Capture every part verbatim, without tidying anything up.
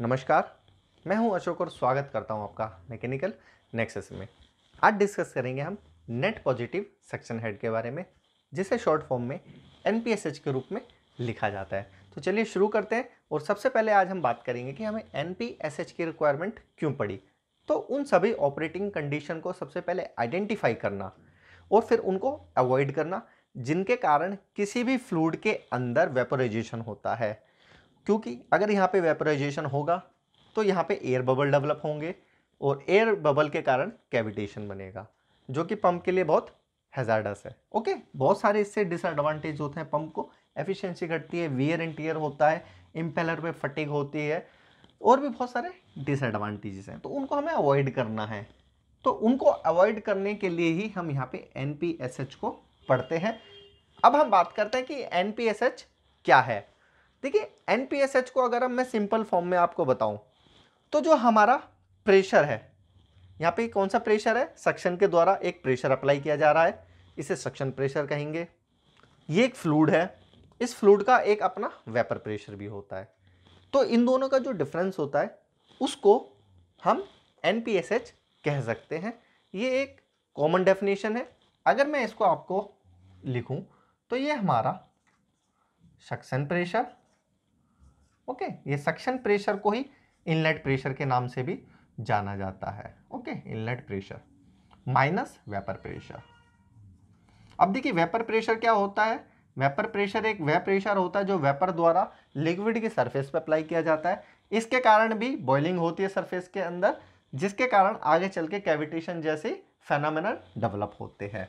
नमस्कार, मैं हूं अशोक और स्वागत करता हूं आपका मैकेनिकल नेक्सस में। आज डिस्कस करेंगे हम नेट पॉजिटिव सेक्शन हेड के बारे में, जिसे शॉर्ट फॉर्म में एन पी एस एच के रूप में लिखा जाता है। तो चलिए शुरू करते हैं। और सबसे पहले आज हम बात करेंगे कि हमें एन पी एस एच की रिक्वायरमेंट क्यों पड़ी। तो उन सभी ऑपरेटिंग कंडीशन को सबसे पहले आइडेंटिफाई करना और फिर उनको अवॉइड करना जिनके कारण किसी भी फ्लूइड के अंदर वेपोराइजेशन होता है, क्योंकि अगर यहाँ पे वेपोराइजेशन होगा तो यहाँ पे एयर बबल डेवलप होंगे और एयर बबल के कारण कैविटेशन बनेगा, जो कि पंप के लिए बहुत हैजार्डस है। ओके, बहुत सारे इससे डिसएडवांटेज होते हैं। पंप को एफिशिएंसी घटती है, वियर एंड टियर होता है, इम्पेलर पे फटीग होती है और भी बहुत सारे डिसएडवांटेजेस हैं, तो उनको हमें अवॉइड करना है। तो उनको अवॉइड करने के लिए ही हम यहाँ पे एन पी एस एच को पढ़ते हैं। अब हम बात करते हैं कि एन पी एस एच क्या है। देखिए, एन पी एस एच को अगर मैं सिंपल फॉर्म में आपको बताऊं तो जो हमारा प्रेशर है, यहाँ पे कौन सा प्रेशर है, सक्शन के द्वारा एक प्रेशर अप्लाई किया जा रहा है, इसे सक्शन प्रेशर कहेंगे। ये एक फ्लूइड है, इस फ्लूइड का एक अपना वेपर प्रेशर भी होता है। तो इन दोनों का जो डिफरेंस होता है उसको हम एन पी एस एच कह सकते हैं। ये एक कॉमन डेफिनेशन है। अगर मैं इसको आपको लिखूं तो ये हमारा सक्शन प्रेशर, ओके, ये सक्शन प्रेशर को ही इनलेट प्रेशर के नाम से भी जाना जाता है। Okay, inlet pressure minus vapour pressure. अब देखिए, वेपर प्रेशर क्या होता है। वेपर प्रेशर एक वह प्रेशर होता है जो वेपर द्वारा लिक्विड की सरफेस पर अप्लाई किया जाता है। इसके कारण भी बॉइलिंग होती है सरफेस के अंदर, जिसके कारण आगे चल के कैविटेशन जैसे फेनोमेनन डेवलप होते हैं।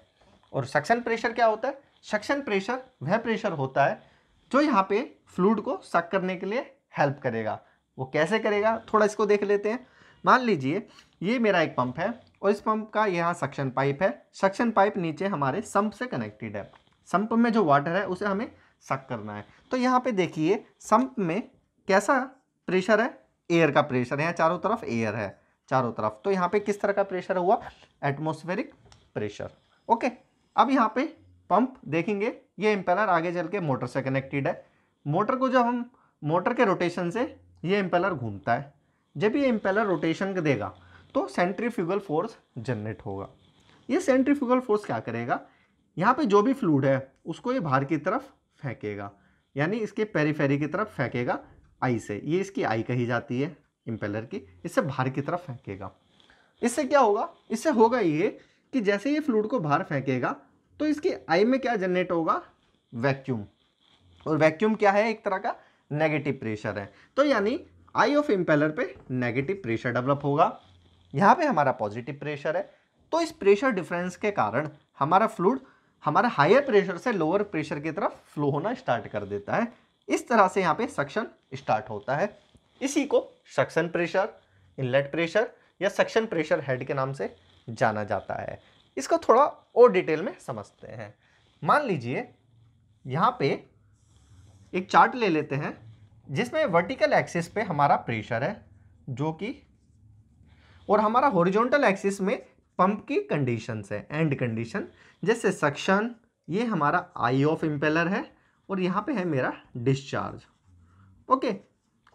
और सक्शन प्रेशर क्या होता है, सक्शन प्रेशर वह प्रेशर होता है जो यहाँ पे फ्लूइड को सक करने के लिए हेल्प करेगा। वो कैसे करेगा, थोड़ा इसको देख लेते हैं। मान लीजिए ये मेरा एक पंप है और इस पंप का यहाँ सक्शन पाइप है। सक्शन पाइप नीचे हमारे सम्प से कनेक्टेड है। सम्प में जो वाटर है उसे हमें सक करना है। तो यहाँ पे देखिए, सम्प में कैसा प्रेशर है, एयर का प्रेशर है। यहाँ चारों तरफ एयर है, चारों तरफ। तो यहाँ पे किस तरह का प्रेशर हुआ, एटमॉस्फेरिक प्रेशर। ओके, अब यहाँ पे पंप देखेंगे, ये इम्पेलर आगे चल के मोटर से कनेक्टेड है। मोटर को जब हम मोटर के रोटेशन से ये इम्पेलर घूमता है, जब ये इम्पेलर रोटेशन देगा तो सेंट्रीफ्यूगल फोर्स जनरेट होगा। ये सेंट्रीफ्यूगल फोर्स क्या करेगा, यहाँ पे जो भी फ्लूइड है उसको ये बाहर की तरफ फेंकेगा, यानी इसके पेरीफेरी की तरफ फेंकेगा आई से। ये इसकी आई कही जाती है इम्पेलर की। इससे बाहर की तरफ फेंकेगा। इससे क्या होगा, इससे होगा ये कि जैसे ये फ्लूइड को बाहर फेंकेगा तो इसकी आई में क्या जनरेट होगा, वैक्यूम। और वैक्यूम क्या है, एक तरह का नेगेटिव प्रेशर है। तो यानी आई ऑफ इम्पेलर पे नेगेटिव प्रेशर डेवलप होगा। यहाँ पे हमारा पॉजिटिव प्रेशर है। तो इस प्रेशर डिफरेंस के कारण हमारा फ्लूइड हमारा हायर प्रेशर से लोअर प्रेशर की तरफ फ्लो होना स्टार्ट कर देता है। इस तरह से यहाँ पे सक्शन स्टार्ट होता है। इसी को सक्शन प्रेशर, इनलेट प्रेशर या सक्शन प्रेशर हेड के नाम से जाना जाता है। इसको थोड़ा और डिटेल में समझते हैं। मान लीजिए यहाँ पे एक चार्ट ले लेते हैं जिसमें वर्टिकल एक्सिस पे हमारा प्रेशर है जो कि, और हमारा हॉरिजॉन्टल एक्सिस में पंप की कंडीशंस है, एंड कंडीशन, जैसे सक्शन, ये हमारा आई ऑफ इम्पेलर है और यहाँ पे है मेरा डिस्चार्ज। ओके,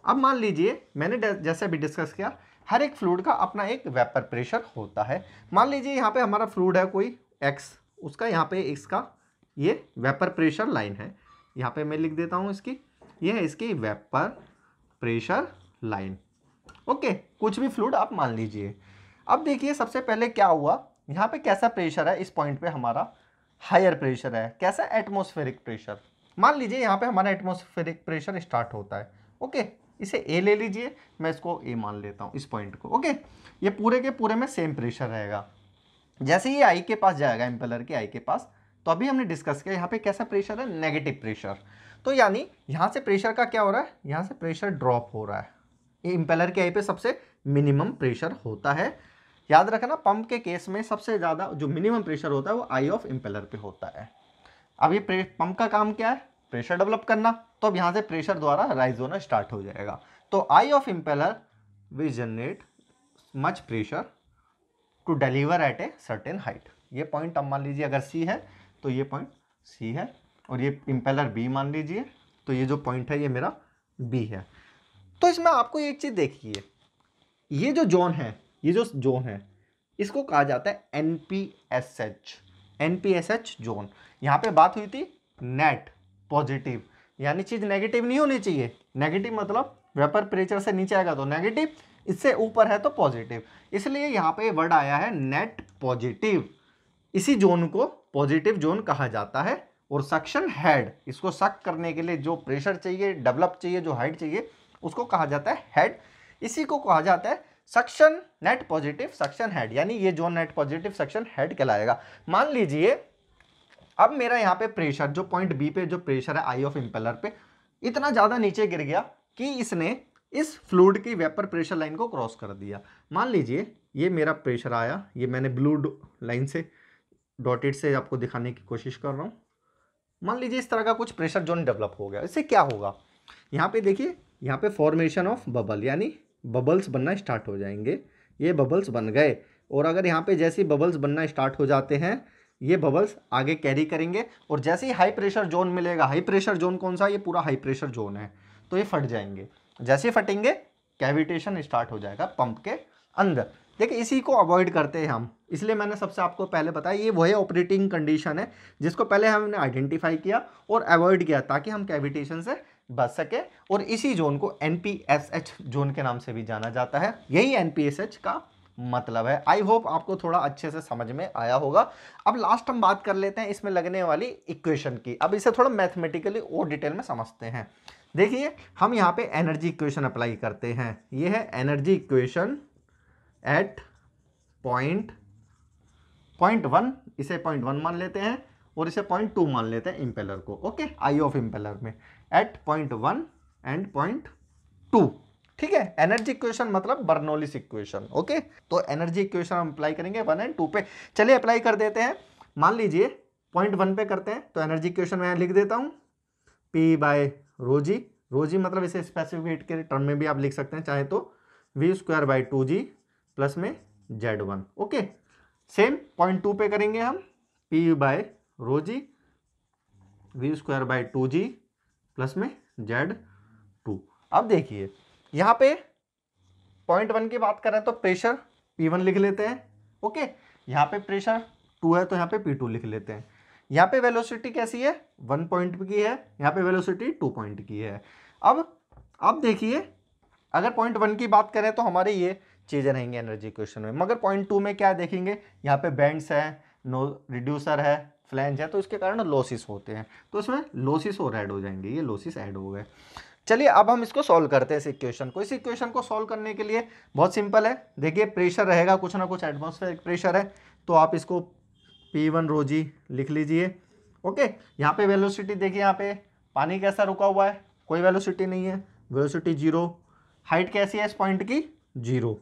अब मान लीजिए मैंने जैसे भी डिस्कस किया, हर एक फ्लूइड का अपना एक वेपर प्रेशर होता है। मान लीजिए यहाँ पे हमारा फ्लूइड है कोई एक्स, उसका यहाँ पे इसका ये वेपर प्रेशर लाइन है। यहाँ पे मैं लिख देता हूँ इसकी, ये है इसकी वेपर प्रेशर लाइन। ओके, कुछ भी फ्लूइड आप मान लीजिए। अब देखिए, सबसे पहले क्या हुआ, यहाँ पे कैसा प्रेशर है, इस पॉइंट पे हमारा हायर प्रेशर है, कैसा, एटमॉस्फेरिक प्रेशर। मान लीजिए यहाँ पे हमारा एटमॉस्फेरिक प्रेशर स्टार्ट होता है। ओके, इसे ए ले लीजिए, मैं इसको ए मान लेता हूँ, इस पॉइंट को। ओके, ये पूरे के पूरे में सेम प्रेशर रहेगा। जैसे ही आई के पास जाएगा, इम्पेलर के आई के पास, तो अभी हमने डिस्कस किया यहाँ पे कैसा प्रेशर है, नेगेटिव प्रेशर। तो यानी यहाँ से प्रेशर का क्या हो रहा है, यहाँ से प्रेशर ड्रॉप हो रहा है। ये इम्पेलर के आई पे सबसे मिनिमम प्रेशर होता है। याद रखना, पंप के केस में सबसे ज़्यादा जो मिनिमम प्रेशर होता है वो आई ऑफ इम्पेलर पे होता है। अब ये पंप का काम क्या है, प्रेशर डेवलप करना। तो अब यहाँ से प्रेशर द्वारा राइज होना स्टार्ट हो जाएगा। तो eye of impeller will generate much pressure to deliver at a certain height. ये पॉइंट अब मान लीजिए अगर सी है तो ये पॉइंट सी है, और ये इम्पेलर बी मान लीजिए, तो ये जो पॉइंट है ये मेरा बी है। तो इसमें आपको एक चीज़ देखिए, ये जो जोन है, ये जो जोन है इसको कहा जाता है N P S H, N P S H zone. यहाँ पे बात हुई थी नेट पॉजिटिव, यानी चीज़ नेगेटिव नहीं होनी चाहिए। नेगेटिव मतलब वेपर प्रेशर से नीचे आएगा तो नेगेटिव, इससे ऊपर है तो पॉजिटिव, इसलिए यहाँ पे वर्ड आया है नेट पॉजिटिव। इसी जोन को पॉजिटिव जोन कहा जाता है। और सक्शन हेड, इसको सक करने के लिए जो प्रेशर चाहिए, डेवलप चाहिए, जो हाइट चाहिए, उसको कहा जाता है हेड। इसी को कहा जाता है suction net positive suction head, यानी ये zone net positive suction head कहलाएगा। मान लीजिए अब मेरा यहाँ पे प्रेशर, जो पॉइंट बी पे जो प्रेशर है आई ऑफ इम्पेलर पे, इतना ज़्यादा नीचे गिर गया कि इसने इस फ्लूइड की वेपर प्रेशर लाइन को क्रॉस कर दिया। मान लीजिए ये मेरा प्रेशर आया, ये मैंने ब्लू लाइन से डॉटेड से आपको दिखाने की कोशिश कर रहा हूँ। मान लीजिए इस तरह का कुछ प्रेशर जोन डेवलप हो गया। इससे क्या होगा, यहाँ पे देखिए, यहाँ पे फॉर्मेशन ऑफ बबल, यानी बबल्स बनना स्टार्ट हो जाएंगे। ये बबल्स बन गए, और अगर यहाँ पे जैसे बबल्स बनना स्टार्ट हो जाते हैं, ये बबल्स आगे कैरी करेंगे, और जैसे ही हाई प्रेशर जोन मिलेगा, हाई प्रेशर जोन कौन सा, ये पूरा हाई प्रेशर जोन है, तो ये फट जाएंगे। जैसे फटेंगे कैविटेशन स्टार्ट हो जाएगा पंप के अंदर। देखिए इसी को अवॉइड करते हैं हम, इसलिए मैंने सबसे आपको पहले बताया, ये वही ऑपरेटिंग कंडीशन है जिसको पहले हमने आइडेंटिफाई किया और अवॉइड किया ताकि हम कैविटेशन से बच सके। और इसी जोन को N P S H zone के नाम से भी जाना जाता है। यही एन पी एस एच का मतलब है। आई होप आपको थोड़ा अच्छे से समझ में आया होगा। अब लास्ट हम बात कर लेते हैं इसमें लगने वाली इक्वेशन की। अब इसे थोड़ा मैथमेटिकली और डिटेल में समझते हैं। देखिए हम यहाँ पे एनर्जी इक्वेशन अप्लाई करते हैं। ये है energy equation at point point one, इसे पॉइंट वन मान लेते हैं और इसे पॉइंट टू मान लेते हैं इम्पेलर को। ओके, आई ऑफ इम्पेलर में at point one and point two, ठीक है। एनर्जी इक्वेशन मतलब बर्नौलीस इक्वेशन। ओके, तो एनर्जी इक्वेशन हम अप्लाई करेंगे वन एंड टू पे। चलिए अप्लाई कर देते हैं। मान लीजिए पॉइंट वन पे करते हैं, तो एनर्जी इक्वेशन मैं लिख देता हूँ पी बाय रोजी, रोजी मतलब इसे स्पेसिफिक हीट के टर्म में भी आप लिख सकते हैं चाहे तो, V square by two g plus में Z one. Okay, same point two पे करेंगे हम, P by rho g V square by two g plus में जेड टू। अब देखिए यहाँ पे पॉइंट वन की बात करें तो प्रेशर पी वन लिख लेते हैं। ओके, यहाँ पे प्रेशर टू है तो यहाँ पे पी टू लिख लेते हैं। यहाँ पे वेलोसिटी कैसी है, वन पॉइंट की है, यहाँ पे वेलोसिटी टू पॉइंट की है। अब आप देखिए अगर पॉइंट वन की बात करें तो हमारे ये चीज़ें रहेंगी एनर्जी इक्वेशन में, मगर पॉइंट टू में क्या देखेंगे, यहाँ पे बेंड्स है, नो रिड्यूसर है, फ्लैंज है, तो इसके कारण लॉसेस होते हैं, तो इसमें लॉसेस और ऐड हो जाएंगे, ये लॉसेस ऐड हो गए। चलिए अब हम इसको सॉल्व करते हैं इस इक्वेशन को। इस इक्वेशन को सॉल्व करने के लिए बहुत सिंपल है। देखिए प्रेशर रहेगा कुछ ना कुछ, एटमॉस्फेरिक प्रेशर है तो आप इसको पी वन रोजी लिख लीजिए। ओके, यहाँ पे वेलोसिटी देखिए, यहाँ पे पानी कैसा रुका हुआ है, कोई वेलोसिटी नहीं है, वेलोसिटी जीरो। हाइट कैसी है इस पॉइंट की, जीरो।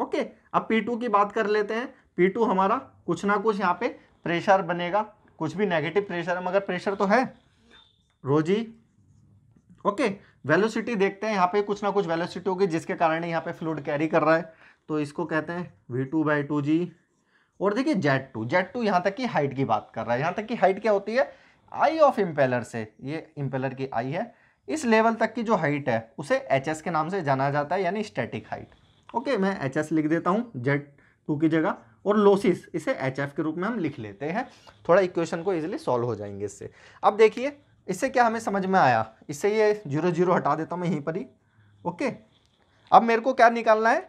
ओके, अब पी टू की बात कर लेते हैं। पी टू हमारा कुछ ना कुछ यहाँ पे प्रेशर बनेगा, कुछ भी नेगेटिव प्रेशर है मगर प्रेशर तो है, रोजी। ओके, वेलोसिटी देखते हैं, यहाँ पे कुछ ना कुछ वेलोसिटी होगी जिसके कारण यहाँ पे फ्लूइड कैरी कर रहा है, तो इसको कहते हैं V two by two g. और देखिए जेड टू, जेड टू यहाँ तक की हाइट की बात कर रहा है। यहाँ तक की हाइट क्या होती है, आई ऑफ इम्पेलर से, ये इम्पेलर की आई है, इस लेवल तक की जो हाइट है उसे एच एस के नाम से जाना जाता है, यानी स्टैटिक हाइट। ओके, मैं एच एस लिख देता हूँ जेड टू की जगह, और लॉसेस इसे एच एफ के रूप में हम लिख लेते हैं। थोड़ा इक्वेशन को इजीली सॉल्व हो जाएंगे इससे। अब देखिए इससे क्या हमें समझ में आया, इससे ये जीरो जीरो हटा देता हूँ मैं यहीं पर ही। ओके, अब मेरे को क्या निकालना है,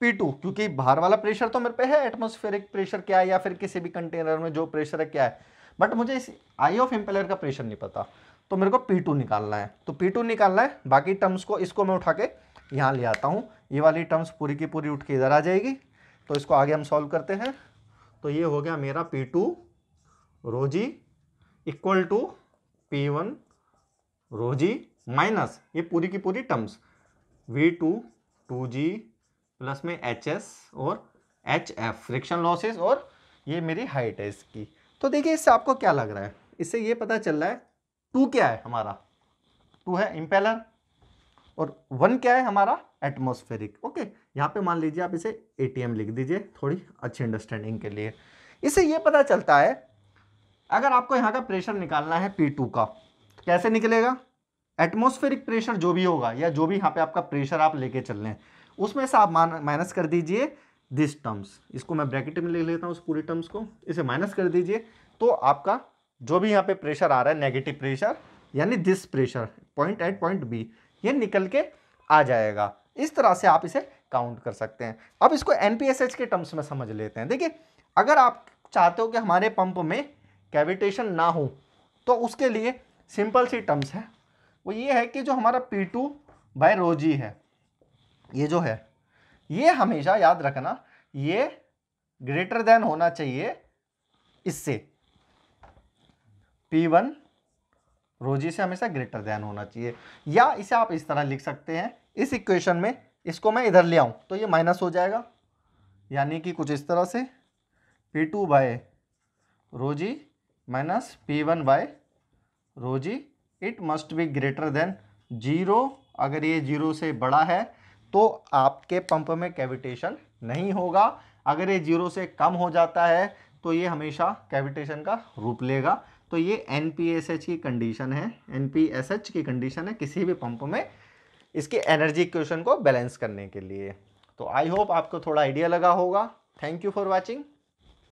पी टू, क्योंकि बाहर वाला प्रेशर तो मेरे पे है, एटमॉस्फेरिक प्रेशर क्या है या फिर किसी भी कंटेनर में जो प्रेशर है क्या है, बट मुझे इस आई ऑफ इम्पेलर का प्रेशर नहीं पता, तो मेरे को पी टू निकालना है। तो पी टू निकालना है, बाकी टर्म्स को इसको मैं उठा के यहाँ ले आता हूँ, ये वाली टर्म्स पूरी की पूरी उठ के इधर आ जाएगी, तो इसको आगे हम सॉल्व करते हैं। तो ये हो गया मेरा P two rho g equal to P one rho g minus ये पूरी की पूरी terms, V two two g plus में एच एस और एच एफ फ्रिक्शन लॉसेस, और ये मेरी हाइट है इसकी। तो देखिए इससे आपको क्या लग रहा है, इससे ये पता चल रहा है टू क्या है हमारा, टू है इम्पेलर, और वन क्या है हमारा एटमॉस्फेरिक। ओके, यहाँ पे मान लीजिए आप इसे ए टी एम लिख दीजिए थोड़ी अच्छी अंडरस्टैंडिंग के लिए। इससे ये पता चलता है अगर आपको यहाँ का प्रेशर निकालना है पी टू का, कैसे निकलेगा, एटमॉस्फेरिक प्रेशर जो भी होगा या जो भी यहाँ पे आपका प्रेशर आप लेके चल रहे हैं उसमें से आप माइनस कर दीजिए दिस टर्म्स, इसको मैं ब्रैकेट में ले लेता हूँ, उस पूरी टर्म्स को इसे माइनस कर दीजिए, तो आपका जो भी यहाँ पे प्रेशर आ रहा है नेगेटिव प्रेशर यानी this pressure point at point B ये निकल के आ जाएगा। इस तरह से आप इसे काउंट कर सकते हैं। अब इसको एनपीएसएच के टर्म्स में समझ लेते हैं। देखिए अगर आप चाहते हो कि हमारे पंप में कैविटेशन ना हो तो उसके लिए सिंपल सी टर्म्स है, वो ये है कि जो हमारा P two by rho g है ये जो है ये हमेशा याद रखना ये ग्रेटर देन होना चाहिए इससे, पी वन रो जी से हमेशा ग्रेटर देन होना चाहिए, या इसे आप इस तरह लिख सकते हैं इस इक्वेशन में, इसको मैं इधर ले आऊँ तो ये माइनस हो जाएगा, यानी कि कुछ इस तरह से P two by rho g minus P one by rho g it must be greater than zero, अगर ये जीरो से बड़ा है तो आपके पंप में कैविटेशन नहीं होगा, अगर ये जीरो से कम हो जाता है तो ये हमेशा कैविटेशन का रूप लेगा। तो ये एन पी एस एच की कंडीशन है, एन पी एस एच की कंडीशन है किसी भी पंप में इसके एनर्जी इक्वेशन को बैलेंस करने के लिए। तो आई होप आपको थोड़ा आइडिया लगा होगा। Thank you for watching.